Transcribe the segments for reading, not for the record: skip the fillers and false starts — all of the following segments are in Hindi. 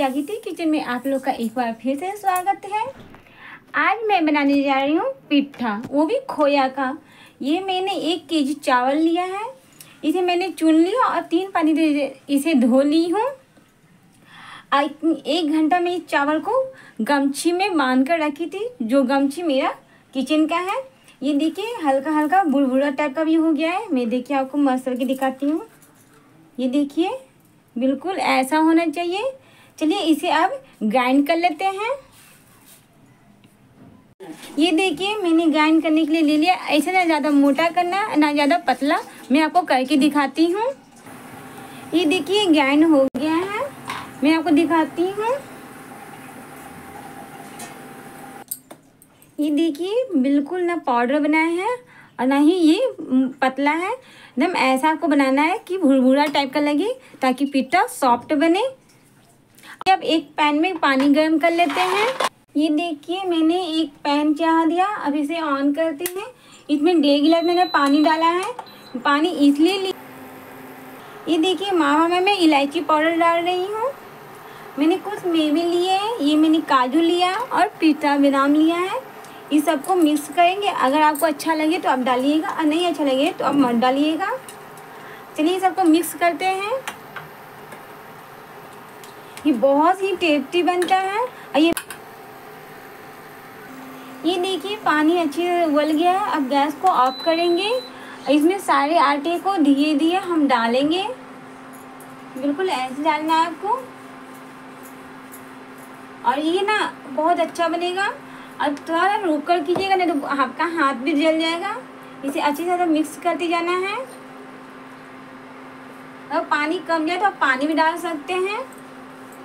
जागृति किचन में आप लोग का एक बार फिर से स्वागत है। आज मैं बनाने जा रही हूँ पिट्ठा, वो भी खोया का। ये मैंने 1 केजी चावल लिया है, इसे मैंने चुन लिया और 3 पानी से इसे धो ली हूँ। 1 घंटा में इस चावल को गमछी में बांध कर रखी थी। जो गमछी मेरा किचन का है, ये देखिए हल्का हल्का भुरभुरा टाइप का भी हो गया है। मैं देखिए आपको मस्त करके दिखाती हूँ। ये देखिए बिल्कुल ऐसा होना चाहिए। चलिए इसे अब ग्राइंड कर लेते हैं। ये देखिए मैंने ग्राइंड करने के लिए ले लिया। ऐसे ना ज़्यादा मोटा करना ना ज़्यादा पतला, मैं आपको करके दिखाती हूँ। ये देखिए ग्राइंड हो गया है, मैं आपको दिखाती हूँ। ये देखिए बिल्कुल ना पाउडर बनाया है और ना ही ये पतला है। एकदम ऐसा आपको बनाना है कि भुरभुरा टाइप का लगे, ताकि पिट्ठा सॉफ्ट बने। अब एक पैन में पानी गर्म कर लेते हैं। ये देखिए मैंने एक पैन चढ़ा दिया, अब इसे ऑन करते हैं। इसमें 1.5 गिलास मैंने पानी डाला है, पानी इसलिए ये देखिए मावा में मैं इलायची पाउडर डाल रही हूँ। मैंने कुछ मेवे लिए हैं, ये मैंने काजू लिया और पिस्ता बादाम लिया है। इस सबको मिक्स करेंगे। अगर आपको अच्छा लगे तो आप डालिएगा और नहीं अच्छा लगे तो आप मत डालिएगा। चलिए सबको मिक्स करते हैं। ये बहुत ही टेस्टी बनता है। और ये देखिए पानी अच्छे से उबल गया है। अब गैस को ऑफ करेंगे। इसमें सारे आटे को धीरे धीरे हम डालेंगे। बिल्कुल ऐसे डालना है आपको, और ये ना बहुत अच्छा बनेगा। अब थोड़ा रोक कर कीजिएगा, नहीं तो आपका हाथ भी जल जाएगा। इसे अच्छे से मिक्स करते जाना है। अगर पानी कम जाए तो आप पानी भी डाल सकते हैं,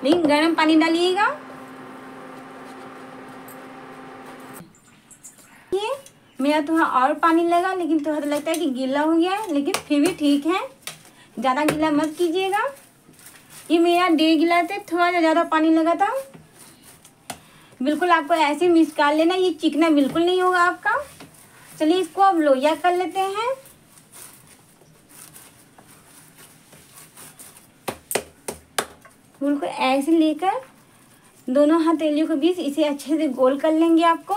लेकिन गर्म पानी डालिएगा। ये मेरा थोड़ा और पानी लगा, लेकिन थोड़ा लगता है कि गीला हो गया है, लेकिन फिर भी ठीक है। ज़्यादा गीला मत कीजिएगा। ये मेरा 1.5 गिलास है, थोड़ा ज़्यादा पानी लगा था। बिल्कुल आपको ऐसे मिक्स कर लेना, ये चिकना बिल्कुल नहीं होगा आपका। चलिए इसको अब लोइया कर लेते हैं। बिल्कुल ऐसे लेकर दोनों हथेलियों के बीच इसे अच्छे से गोल कर लेंगे। आपको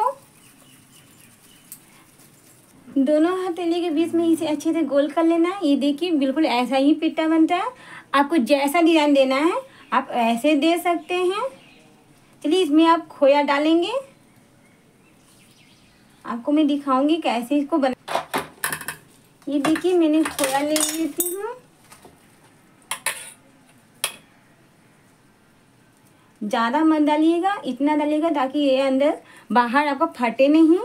दोनों हथेली के बीच में इसे अच्छे से गोल कर लेना है। ये देखिए बिल्कुल ऐसा ही पिट्ठा बनता है। आपको जैसा डिजाइन देना है आप ऐसे दे सकते हैं। चलिए इसमें आप खोया डालेंगे। आपको मैं दिखाऊंगी कैसे इसको बना। ये देखिए मैंने खोया ले लेती हूँ। ज़्यादा मत डालिएगा, इतना डालिएगा ताकि ये अंदर बाहर आपका फटे नहीं।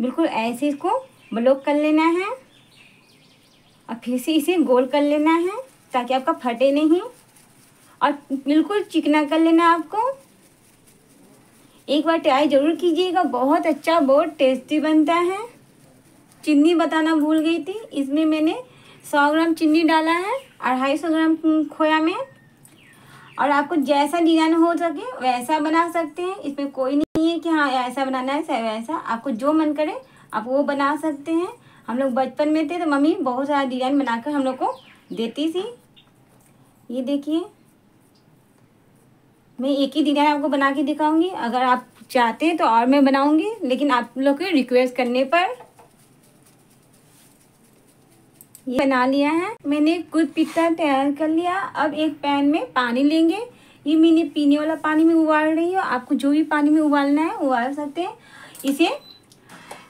बिल्कुल ऐसे इसको ब्लॉक कर लेना है और फिर से इसे गोल कर लेना है ताकि आपका फटे नहीं, और बिल्कुल चिकना कर लेना आपको। एक बार ट्राई ज़रूर कीजिएगा, बहुत अच्छा बहुत टेस्टी बनता है। चीनी बताना भूल गई थी। इसमें मैंने 100 ग्राम चीनी डाला है और 250 ग्राम खोया में। और आपको जैसा डिजाइन हो सके वैसा बना सकते हैं। इसमें कोई नहीं है कि हाँ ऐसा बनाना है वैसा, आपको जो मन करे आप वो बना सकते हैं। हम लोग बचपन में थे तो मम्मी बहुत सारा डिजाइन बनाकर हम लोग को देती थी। ये देखिए मैं एक ही डिजाइन आपको बना के दिखाऊंगी। अगर आप चाहते हैं तो और मैं बनाऊंगी, लेकिन आप लोग के रिक्वेस्ट करने पर ये बना लिया है। मैंने कुछ पिट्ठा तैयार कर लिया। अब एक पैन में पानी लेंगे। ये मैंने पीने वाला पानी में उबाल रही हूँ। आपको जो भी पानी में उबालना है उबाल सकते हैं। इसे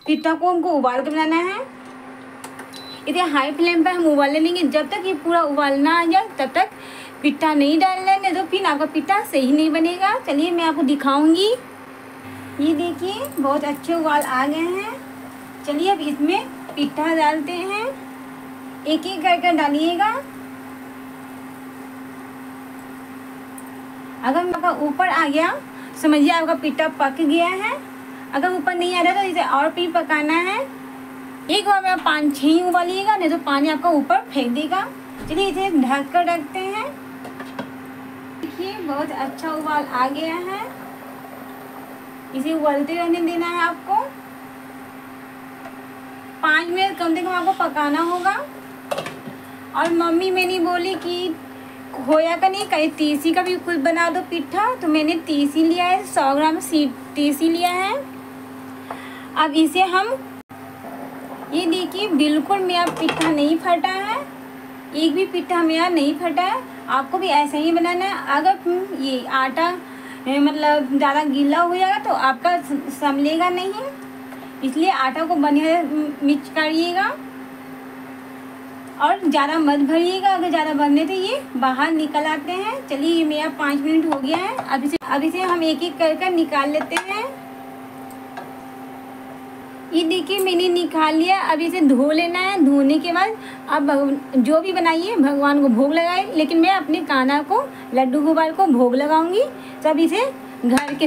पिट्ठा को हमको उबाल कर बनाना है। इसे हाई फ्लेम पर हम उबाल लेंगे। जब तक ये पूरा उबालना आ जाए तब तक पिट्ठा नहीं डालना है, नहीं तो फिर आपका पिट्ठा सही नहीं बनेगा। चलिए मैं आपको दिखाऊंगी। ये देखिए बहुत अच्छे उबाल आ गए हैं। चलिए अब इसमें पिट्ठा डालते हैं। एक एक करके डालिएगा। अगर आपका ऊपर आ गया समझिए आपका पिट्ठा पक गया है। अगर ऊपर नहीं आ रहा तो इसे और भी पकाना है। एक बार में आप 5-6 ही उबालिएगा, नहीं तो पानी आपका ऊपर फेंक देगा। चलिए इसे ढक कर रखते हैं। देखिए बहुत अच्छा उबाल आ गया है। इसे उबलते रहने देना है आपको। 5 मिनट कम से कम आपको पकाना होगा। और मम्मी मैंने बोली कि खोया का नहीं, कहीं तीसी का भी कुछ बना दो पिट्ठा। तो मैंने तीसी लिया है, 100 ग्राम तीसी लिया है। अब इसे हम, ये देखिए बिल्कुल मेरा पिट्ठा नहीं फटा है, एक भी पिट्ठा मेरा नहीं फटा है। आपको भी ऐसा ही बनाना है। अगर ये आटा मतलब ज़्यादा गीला हो जाएगा तो आपका संभलेगा नहीं, इसलिए आटा को बढ़िया मिक्स करिएगा और ज़्यादा मत भरिएगा। अगर ज़्यादा भरने तो ये बाहर निकल आते हैं। चलिए ये मेरा 5 मिनट हो गया है। अब इसे हम एक एक करके निकाल लेते हैं। ये देखिए मैंने निकाल लिया। अब इसे धो लेना है। धोने के बाद आप जो भी बनाइए भगवान को भोग लगाए, लेकिन मैं अपने कान्हा को, लड्डू गोपाल को भोग लगाऊंगी। तब इसे घर के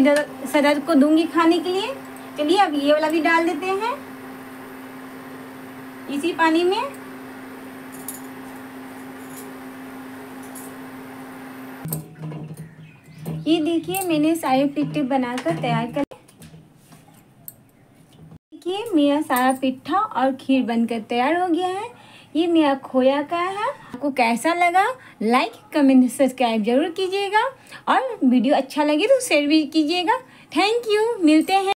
सदस्य को दूंगी खाने के लिए। चलिए अब ये वाला भी डाल देते हैं इसी पानी में। ये देखिए मैंने सारे पिट्ठे बनाकर तैयार कर, ये मेरा सारा पिट्ठा और खीर बनकर तैयार हो गया है। ये मेरा खोया का है। आपको कैसा लगा लाइक कमेंट सब्सक्राइब जरूर कीजिएगा, और वीडियो अच्छा लगे तो शेयर भी कीजिएगा। थैंक यू, मिलते हैं।